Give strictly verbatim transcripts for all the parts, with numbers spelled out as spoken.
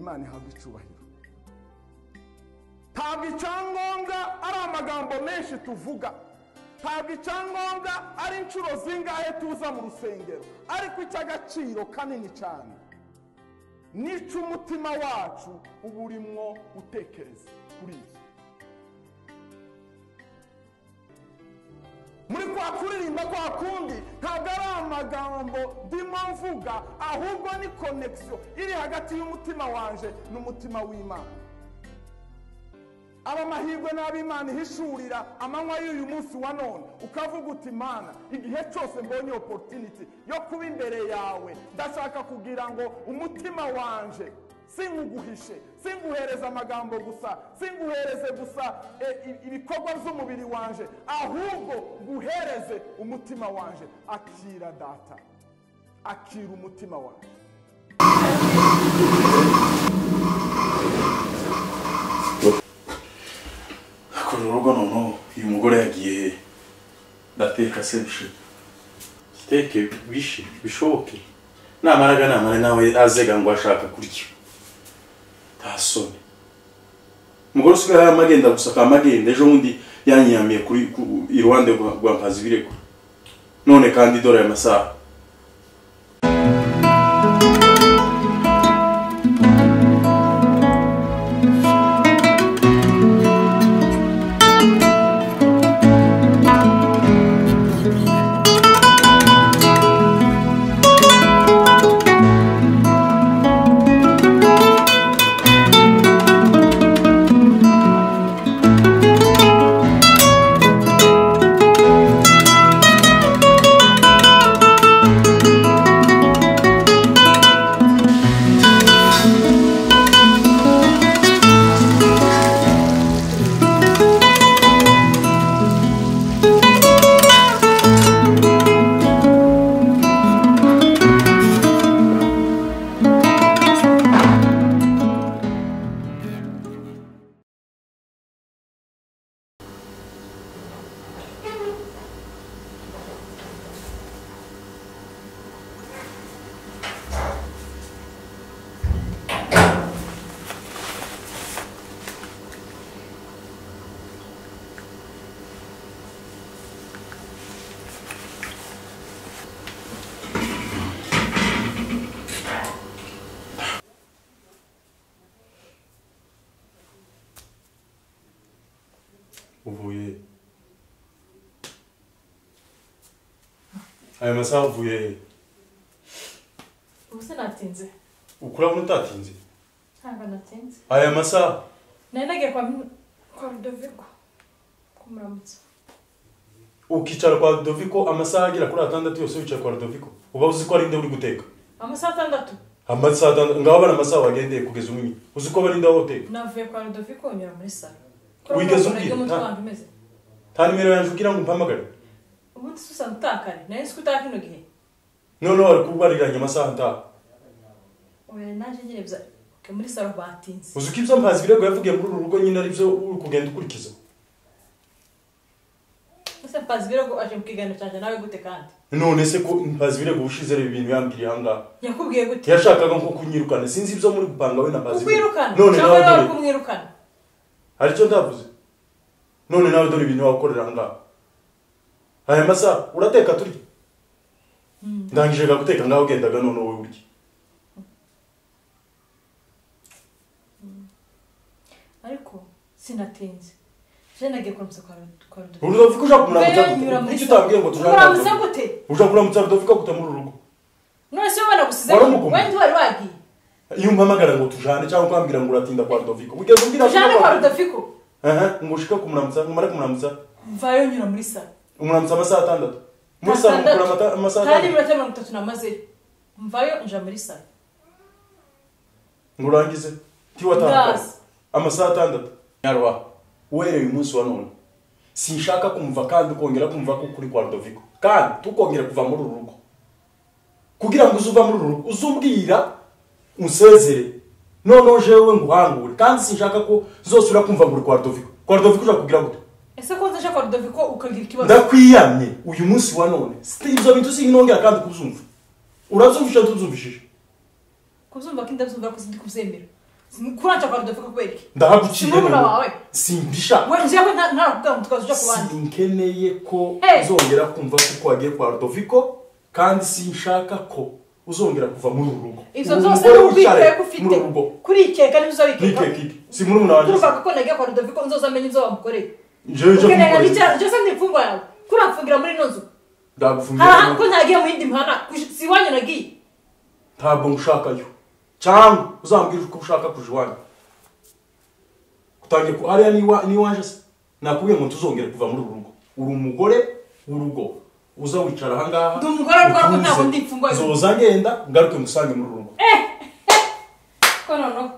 Imana ihabwa icubahiro. Ntabwo icyangombwa ari amagambo menshi tuvuga, ntabwo icyangombwa ari inshuro zingahe tuza mu rusengero, ariko icy'agaciro kanini cyane nica umutima wacu uba urimo utekereza kuri ibyo. Muri kwa kuririmba kwa kundi ntabwo ari amagambo ndimo mvuga, ahubwo ni connection iri hagati y'umutima wanje n'umutima w'Imana. Aba mahirwe n'ab'Imana ihishurira amanywa y'uyu munsi wa none, ukavuga uti mana igihe cyose mbonye opportunity yo kuba imbere yawe ndashaka kugira ngo umutima wanje singuguhishe, singuhereze amagambo gusa, singuhereze gusa ibikorwa by'umubiri wanje, ahubwo nguhereze umutima wanje. Akira data, akira umutima wanje. Urugo noneho uyu mugore yagiye ndateka se biteke bishi bishoboke namaraga namara nawe azega ngo ashaka kurya tasone umugore usigaye amagenda gusaka amagenda ejo bundi yanyamiye kuri iruhande rwa mpazi birego none kandi dore amasaha. Aya masaha uvuye. Ubuse natinze. Ukura ngo utatinze? Ntabwo natinze. Aya masaha. Naendaga kwa kwa Rudoviko kumuramutsa. Ukicara kwa Rudoviko amasaha agira kuri atandatu yose wicara kwa Rudoviko. Uba uzi ko ari nde uri guteka? Amasaha atandatu. Amasaha atandatu ngaho bana masaha wagendeye kugeza umwinyi. Uzi ko bari nde aho uteka? Navuye kwa Rudoviko nyura muri sala. Wigeze umbwira? Tani nimero yanjye ugira ngo umpamagare. Ubu tusantakare naye sikutaka kino gihe no no arikubariranya amasaha nta oya naje nyirebza ke muri saro batinze uzuka ibyo mpazi birego yavugiye muri urugo nyina ari byo urukugenda ukurikiza asa mpazi birego aje mukigano cyanje nawe gute kandi none se ko mpazi birego ushize rebe ibintu yambiriye hanga yakubwiye gute yashakaga nko kunyirukana sinzi ibyo muri gupanga we na mpazi none nawe ari kumwirukana ari cyo ndavuze none nawe dore ibintu wakorera hanga. Aya masaha urateka turi ndangije guteka naho gendaga none wowe urye ariko sinatinze jenage ko mutsa kwa Rudoviko Rudoviko uja kumuramutsa iki utabwiye ngo turamuramutsa gute uja kumuramutsa Rudoviko gutamura urugo none se ubana gusize wende wari wagiye yumva amagara ngo tujane cyangwa kwambira ngo uratinda kwa Rudoviko ugeze umbira kwa Rudoviko aha ngo ushika kumuramutsa ngo mara kumuramutsa mvayo nyura muri sala. Umwanza amasaha atandatu. Musa mukura amasaha. Kandi muratema mutatu namaze. Mvayo nja muri sala. Ngurangize. Ti watanga. Amasaha atandatu. Yarwa. Were uyu munsi wa none. Sinshaka kumva kandi ukongera kumva ko kuri kwa Rudoviko. Kandi tukongera kuva muri urugo. Kugira ngo uzuva muri urugo, uzumbwira unsezere. None jewe nguhangure. Kandi sinshaka ko zosura kumva muri kwa Rudoviko. Kwa Rudoviko uja kugira gute? Ese ko nzaje kwa Rudoviko ukagira ikibazo ndakwiyamye uyu munsi wa none sitibyo bintu sinongera kandi kuzumva urazumvisha tuzumvishije kuzumva kandi ndabuzumva ko sindi kuzemera Curante agora do fogo ele. Dá para tirar. Não não vai. Sim, bicha. Ué, já foi na na tanto que eu já falei. Sim, que neye ko zongera kumva ko kwagiye kwa Rudoviko kandi sinshaka ko uzongera kuva muri urugo. Izo zose ubikwe kufite kuri ikeka n'uzabikeka. Si muri muna waje. Uruka ko nagiye kwa Rudoviko nzozamenye nzobamukore. Nje nje. Kana bicha, je sandi fungwa. Kura kufungira muri nozo. Ndagufungira. Ah, ko nagiye muhindi mhana. Siwanye nagiye. Ntabwo nshaka yo. Changu, uzambira uko ushaka kujuwana. Kutangiye ko ari niwa niwanje nakubwiye ngo tuzongera kuva muri urugo. Uri umugore urugo. Uza wicara hanga. Ndi umugore rwako ntabwo ndi mfungwa. Zoza ngenda ngaruke musange muri urugo. Eh. Kono no.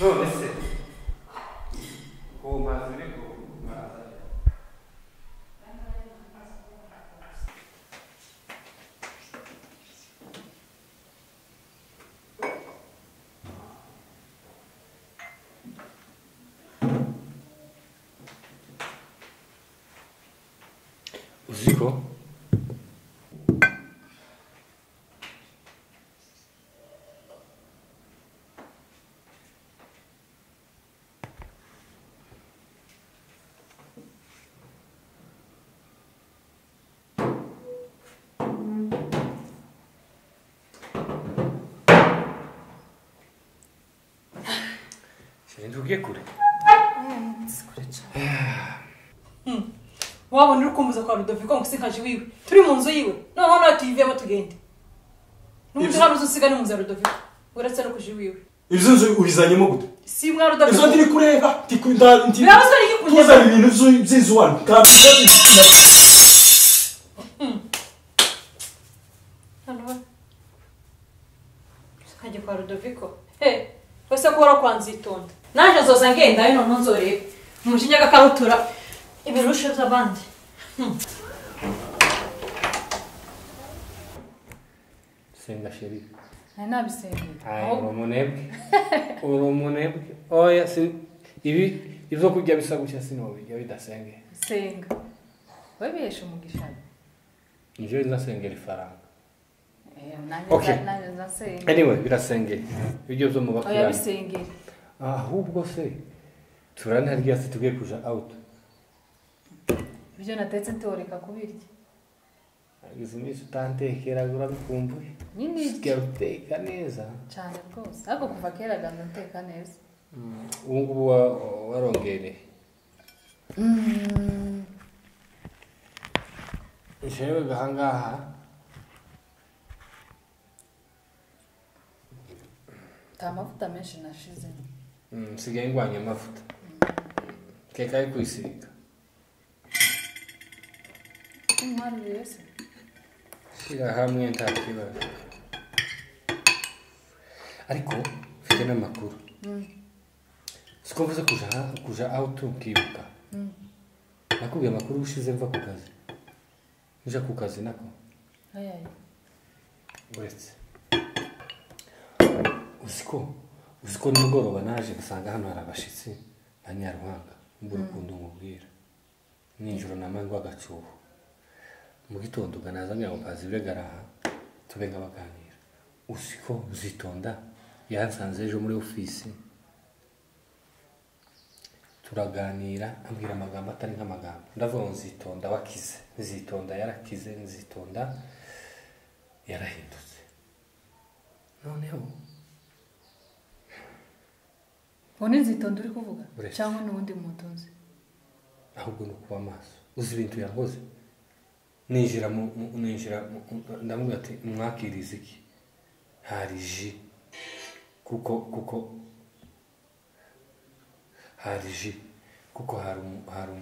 No, let's see. Uziko? Pentru că e curent. Ai, nu-ți curăță. wabona uri kumbuza kwa Rudoviko ngo sinkaje wiwe turi mu nzu yiwe noneho naho tuyivemo tugende n'umutu haruzo sigane mu nzu ya Rudoviko uretse no kuje wiwe izo nzu urizanyemo gute si mwa Rudoviko izo ndi kureba tikunda ndi tuza ibintu by'inzuwano kaje kwa Rudoviko eh bose ko rakwanzitonda naje zoza ngenda ino nonzoreba umushinyaga karutura ibirusho zabandi senga sheri ana bisenga aho umunebwe umunebwe oya si ibi ivyo kujya bisagucya sinobijya bidasenge senga webesha umugishana nje nasengera ifaranga. Okay. Anyway, birasengera. Ibyo byo mu bakirana. Oya bisengera. Ahubwo se turanarya se tugiye kuja out. Ibyo natetse ntoreka kubirya. Agizimisi utantekera urabikumbuye. Nini uteka neza. Cyane rwose. Ako kuva kera ganda nteka neza. Ubu ngubu warongere. Jewe gahangaha. Ta mafuta menshi nashize. Mm, sigaye ngwanya mafuta. Keka yikwisirika. Umwari yese. Siga hamwe ntakiba. Ariko fite n'amakuru. Mm. Sikumvuze kuja kuja auto kibuka. Mm. Nakubwiye amakuru ushize mva ku kazi. Nja ku kazi nako. Aya aya. Wese. Uziko, uziko nimugoroba naje gusanga hano hari abashitsi banyarwanga n'urukundo nkubwira ninjoro namangwa gacuho mu gitondo ganazanya ukazi biregaraha tubenga baganira uziko uzitonda yansanze ejo muri office turaganira ambwira amagambo atari nk'amagambo ndavuga nzitonda wakize nzitonda yarakize nzitonda yarahindutse noneho Oni zitonda uri kuvuga cyangwa n'ubundi mutunzi ahubwo nuko amaso uzi ibintu yahoze ninjira mu ninjira ndamubwira ati mwakiriza iki hari ji kuko kuko hari ji kuko hari hari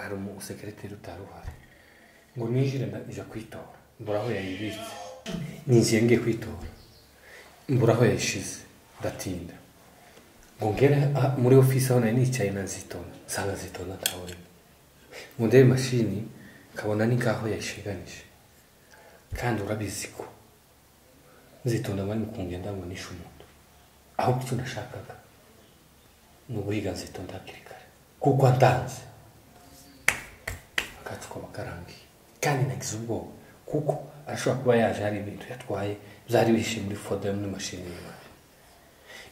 hari umusekreteri utaruhari ngo ninjire ndaje kwitora mbura aho yayibitse ninjiye ngiye kwitora mbura aho yayishize ndatinda Gongera muri office aho nani cyayi nanzitona sanga zitona tawe munde machine kabona ni kaho yashiganisha kandi urabiziko zitona bani kungenda ngo nishumuntu aho cyo nashakaga nubuhiga zitonda kirikare kuko atanze akatsuka makarangi kandi nagizubo kuko ashobora kuba yaje hari ibintu yatwaye byari bishimye muri foda muri machine yawe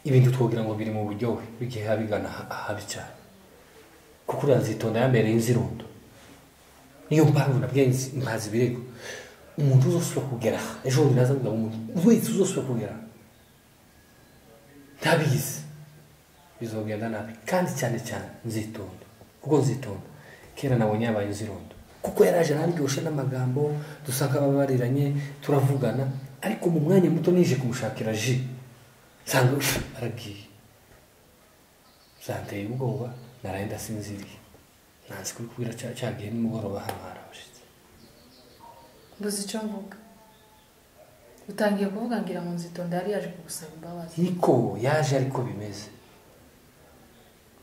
ibintu twogira ngo biri mu buryo bigiye habigana habicara kuko urazitonda yambere inzirundo niyo mpamvu nabyenzi mpazi birego umuntu uzoswa kugera ejo biraza ngo umuntu wese uzoswa kugera tabizi bizogenda nabi kandi cyane cyane nzitonda kuko nzitonda kera nabonye abaye inzirundo kuko yaraje nandiyoshe n'amagambo dusanga babariranye turavugana ariko mu mwanya muto nije kumushakira ji Sangu aragi. Sante ugoba narenda sinziri. Nanzi kubwira cyagiye nimugoroba hamara bashitse. Mbuzi cyo mvuga. Utangiye kuvuga ngira mu nzitonda yari yaje kugusaba imbabazi. Niko yaje ariko bimeze.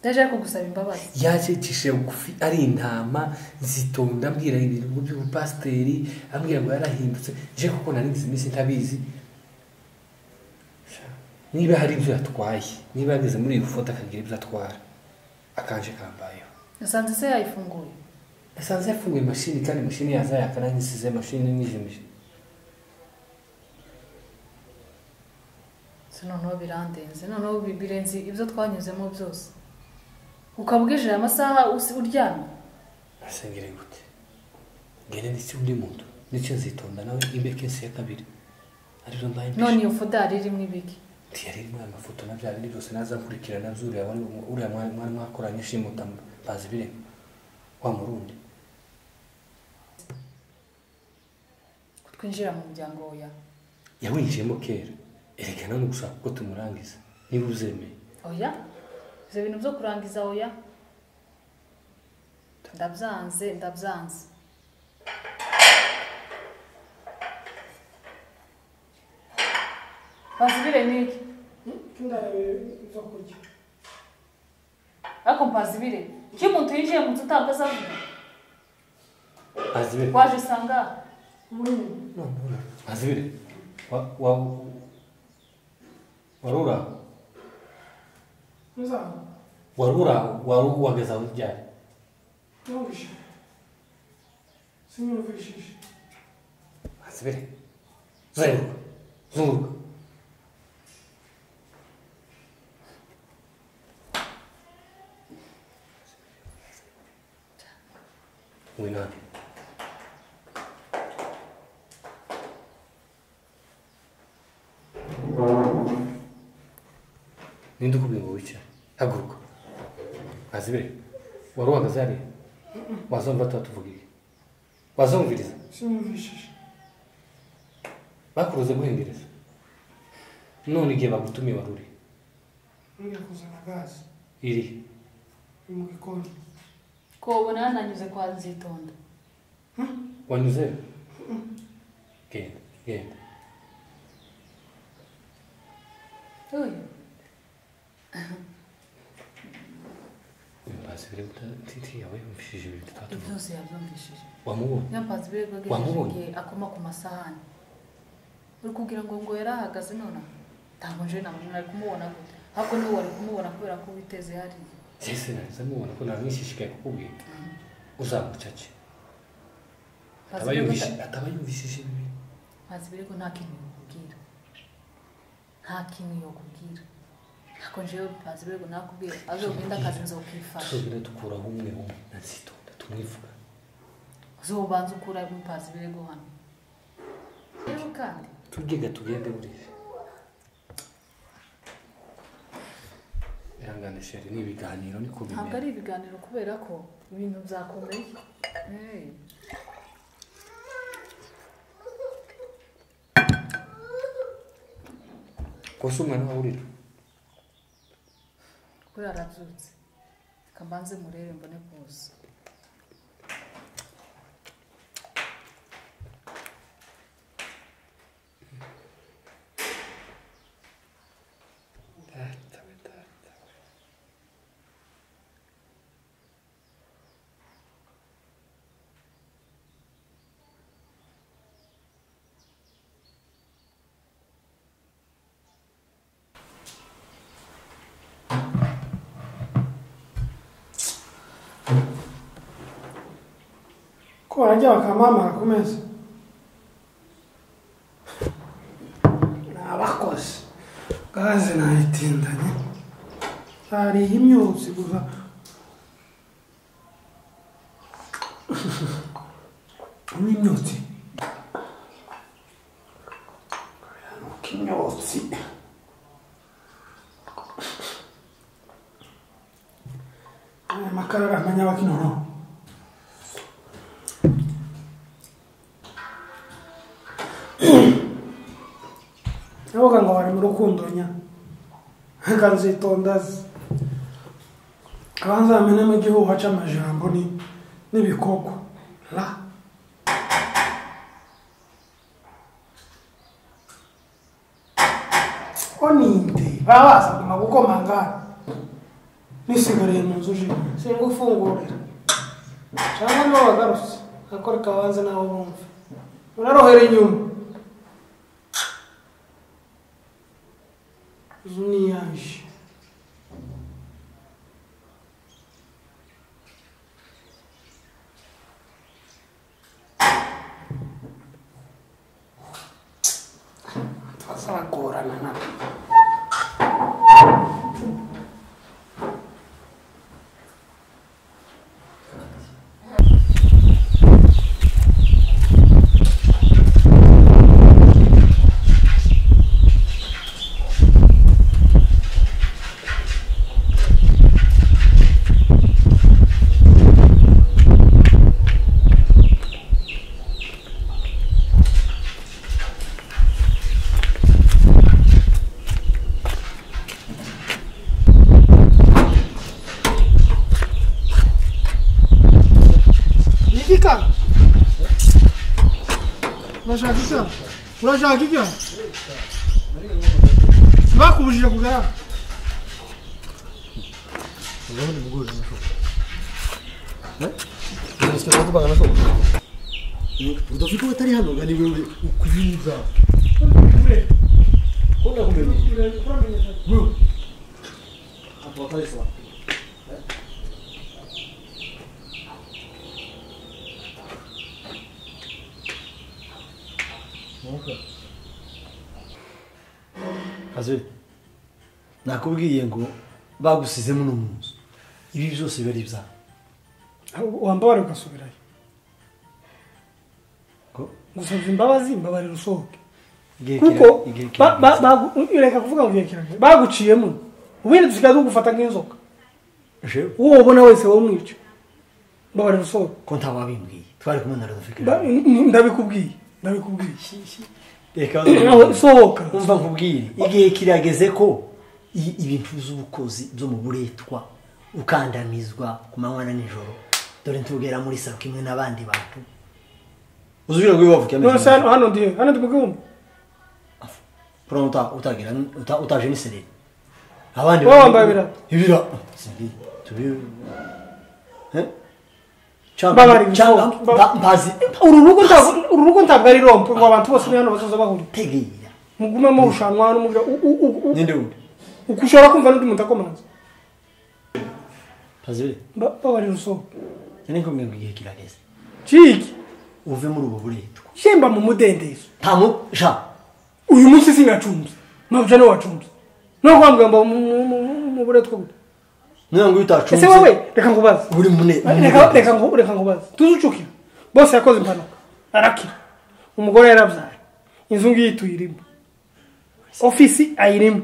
Yaje kugusaba imbabazi. Yaje cishe ugufi ari intama nzitonda mbwira ibintu by'ubupasteri ambwira ngo yarahindutse je kuko nari nzimise ntabizi. Niba hari ibyo yatwaye niba ageze muri iyo foto akagira ibyo atwara akanje kambayeho nasanze se yayifunguye nasanze yafunguye machine kandi machine yaza yakananyisize machine n'ijimije sino no birandenze no no bibirenze ibyo twanyuzemo byose ukabugije amasaha uryama asengere gute ngene n'iki undi muntu n'icyo zitonda nawe imbeke se yakabiri arizo mbaye none iyo foto aririmo ibiki Tiari mwa mafoto na byari byose naza kurikirana byuri abandi uri amwe mwa mwakoranye shimuta bazibire wa Murundi. Kwinjira mu muryango oya. Yawinjiyemo kera. Erekana no gushaka ko tumurangiza. Niba uzemeye. Oya. Izo bintu byo kurangiza oya. Ndabyanze, ndabyanze. Bazibire niki? Ndare zo kurya. Ako bazibire. Iki muntu yinjiye mu tutakaza vuga. Bazibire. Waje sanga muri no no. Bazibire. Wa wa Warura. Nza. Warura warugu wageza ujya. Nu uiși. Să nu vă uișiși. Ați vede? Zăi, zungurcă. Uinare. Nindu cu bine uișe. Agurcă. Ați vede? Warura găzare. Bazon batatu vugira. Bazon viriza. Simuvishije. Bakuruze guhengereza. None igiye bagutumye baruri. Ngiye kuzana gazi. Iri. Mu gikoni. Ko bona nanyuze kwa nzitonda. Hm? Wanyuze? Genda, genda. Oya. Bazibire titi yawe umfishije ibintu bitatu. Byose yabyumfishije. Wamubona? Nyabazibire bagejeje akoma ku masahani. Uri kugira ngo ngo yarahagaze none ntabwo nje namubona ari kumubona gute. Ahubwo niwe wari kumubona kubera ko witeze hari. Sese narize mubona ko namwishishikaye kukubwira. Uzamucace. Atabayumvishije ibintu. Bazibire ko nta kintu yokubwira. Nta kintu yokubwira. Akonjeu bazibire ko nakubwira azo kwinda kazi nzo kwifasha. Tuzobire dukura humwe humwe nazitonda tumwivuga. Uzobanza ukura bazibire ko hano. Eruka. Tugiga tugende buriye. Irangane sheri ni ibiganiro niko bimera. Ntabwo ari ibiganiro kubera ko ibintu byakomeye. Eh. Kosuma no urira. Kuri arabyutse kambanze murere mbone kuza Coraja ca mama comença. Na vacos. Gaze na itinda, né? Sari himyo segura. Minhoti. Não kinhoti. Ai, macara amanhã aqui não. Rukundonya kanzitonda abanza amene mu gihuha cy'amajambo ni n'ibikoko la oninde babaza kuma gukomanga nisigariye mu nzu je singufungurira cyangwa no wagarutse akora kabanza nawo bumva urarohera inyuma Zuniage. Faça agora, Nana. Kika. Urashaka Kika. Urashaka Kika. Bakubujira kugara. Ndabona ubuguru n'ako. Eh? Ndashaka kubaga n'ako. Rudoviko atari hano gani wewe ukuyiza. Kure. Kona kumenya. Bro. Apo taisa. Azul, nakubwiye ngo bagusizemo n'umunzu. Ibi byose bari bya. Wambara ukasubirayo. Ko ngusaba imbabazi imbabare rusoke. Kuko bagureka kuvuga ngo yekiranye. Baguciyemo. Ubindi dusigaza kugufata nk'inzoka. Je, uwo ubona wese wamwica. Imbabare rusoke. Ko ntawabimbwiye. Twari kumwe na Rudoviko. Ndabikubwiye. Sohoka umva nkubwire igihe kirageze ko ibintu z'ubukozi byo mu buretwa ukandamizwa ku manywa na nijoro dore ntugera muri sako kimwe n'abandi bantu uzubira ngo bibavuke hano ndiye hano ndibugumba pronta utagira utaje ni sereri abandi bambabira ibira sindi turi eh Chamba bazi ururugo ntabwo ururugo ntabwo ari rompo ngo abantu bose n'abantu bazoza bahura tegera mugume mu rushanwa n'umugira ninde undi ukushora kumva n'undi muntu akomanza Pazile ba bari ruso nene kumwe ngiye kirageze Chiki uve muri ubu buretwa Chemba mu mudendezo tamu sha uyu munsi singacumbi mabya no wacumbi no kwambwa mu buretwa Nu am uitat ce. Ese va voi, de când coboară. Uri mune. De când de când coboară, de când coboară. Tu nu știi. Boss a cozit banul. Araki. Un mugor era bazar. Inzungi tu irim. Office airim.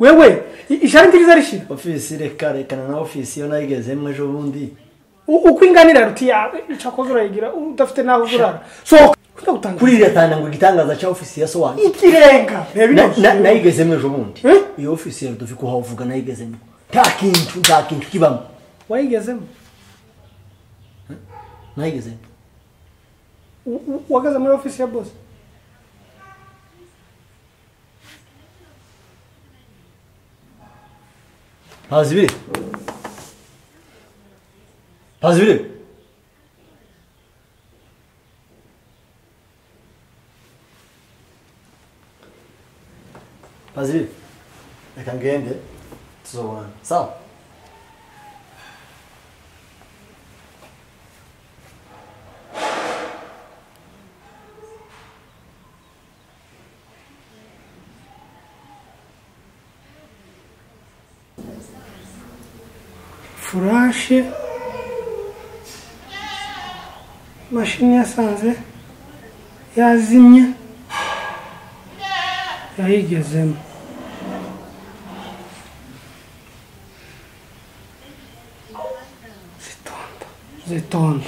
Ué ué, ișar utilizare și. Office de care că na office eu n-ai găzem mai jovundi. U u kuinganira rutia, cha kozura igira, u daftena kozura. So, kuta utanga. Kurira tana ngo gitangaza cha office yaso wa. Ikirenga. Na na igezem mai jovundi. I office ya Rudoviko ha uvuga na igezem. Takintu takintu kibamo wayigezemo nayigezemo wagaza muri office ya boss Pazibire Pazibire Pazibire reka ngende So, so. Furashi mashini yasanze yazimye yayigezemo Zeton.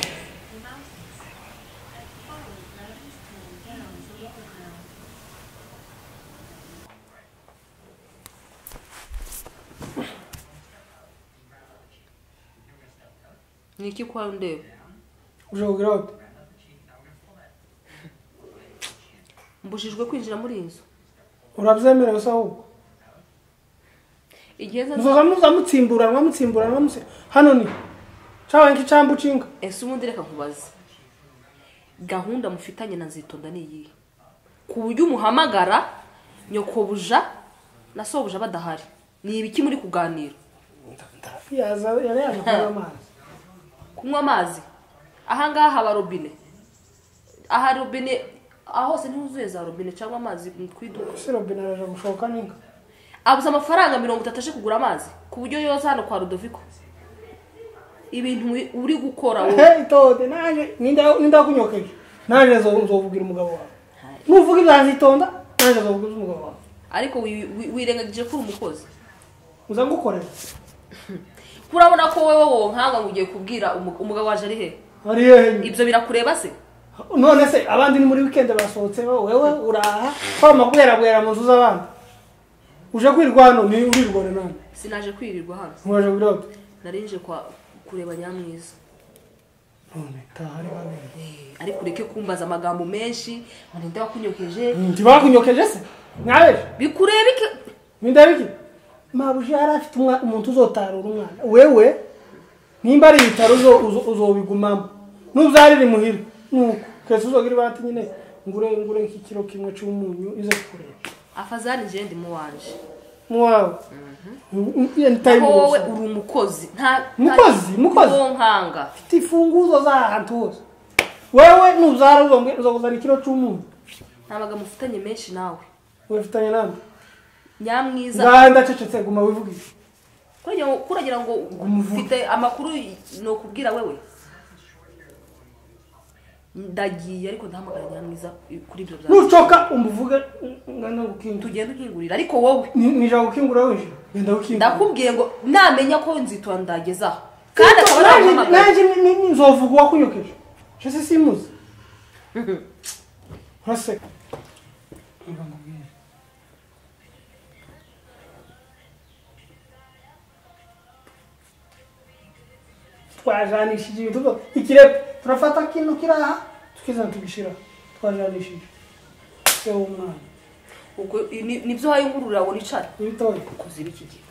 Niki kwa unde? Ujogra. Mbushijwe kwinjira muri inzo. Urabyemera saho. Igeze nzamutsimbura, nzamutsimbura, nzamutsimbura. Hano ni Chawa nki chambu chinga. Ese umundireka kubaza. Gahunda mufitanye na Zitonda ni yihe? Kuburyo umuhamagara nyokobuja na sobuja badahari. Ni ibiki muri kuganira? Yaza yari yaje kunywa amazi. Kunywa amazi. Aha ngaha haba robine. Aha robine aho se ntuzuye za robine cyangwa amazi kwiduka. Se robine araje gushoka ninga. Abuza amafaranga mirongo itatu aje kugura amazi. Kuburyo yoza hano kwa Rudoviko. Ibintu uri gukora wowe itode naje ninda ninda kunyokeke naje nzovugira umugabo wawe nuvuga ibyanze itonda naje nzovugira umugabo wawe ariko wirengagije kuri umukozi uza ngukorera kurabona ko wewe wo nkanga ugiye kubwira umugabo waje ari he ari he ibyo birakureba se none se abandi ni muri weekend basohotse wewe uraha kwa makubera bwera munzu z'abandi uje kwirwa hano ni urirwone none sinaje kwirirwa hano waje birode narinje kwa kureba nyamwiza Ari kureke kumbaza amagambo menshi ngo nde wakunyokeje ndi bakunyokeje se nawe bikureba iki ndabiki mabuji arafite umuntu uzotarura umwana wewe nimba ari itaruzo uzobigumamo n'ubyarire muhira nuko kese uzogira bati nyine ngure ngure ikikiro kimwe cy'umunyu izo kureba afazali je ndi muwanje muwawe mhm ntayi wowe uri umukozi nta mukozi mukozi nkanga tifunguzo za hantu wewe nuzara uzongera uzoguzana ikiro cy'umuntu nabaga mufutanye menshi nawe wewe futanye nande nyamwiza nganda cecetse guma wivugira kujya kuragira ngo mufite amakuru no kubwira wewe ndagiye ariko ndahamagara nyamwiza kuri ibyo byawe nucoka umvuga ngana gukintu tugenda ukingurira ariko wowe nija gukingura weje ngenda gukingura ndakubwiye ngo namenya ko nzitwa ndageza kandi akabara naje nzovugwa kunyokesha ce se simus. Hase. trei ani și de tot. I kire profata kin nu kira. Tu kizan tu bishira. trei ani și. Se omna. Uko ni bzo hayo ngurura woni cara. Nitoye kuziba iki gihe.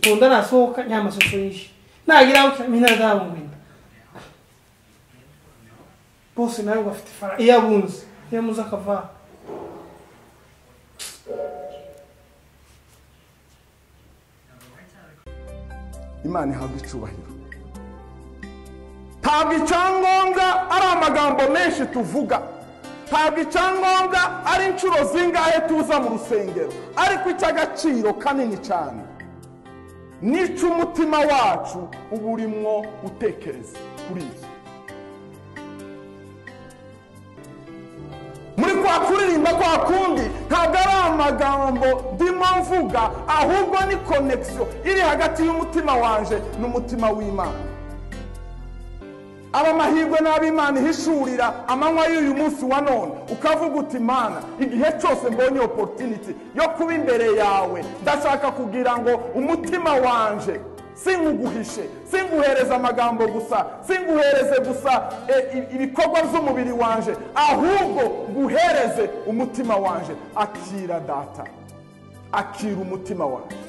Tondana soka nyama sosoishi nagira uka mina da mumenda bose nayo bafitifara iyabunze yamuza kava imana ihabwa icubahiro ntabwo icyangombwa ari amagambo menshi tuvuga ntabwo icyangombmbwa ari inshuro zingahe tuza mu rusengero ariko icy'agaciro kanini cyane nico umutima wacu ubu urimo utekereza kuri iki muri kwa kuririmba kwa kundi ntabwo ari amagambo ndimo mvuga ahubwo ni connection iri hagati y'umutima wanje n'umutima w'Imana aba mahirwe n'ab'Imana ihishurira amanywa y'uyu munsi wa none ukavuga uti Mana igihe cyose mbonye opportunity yo kuba imbere yawe ndashaka kugira ngo umutima wanje singuguhishe singuhereze amagambo gusa singuhereze gusa ibikorwa by'umubiri wanje ahubwo guhereze umutima wanje akira data akira umutima wanje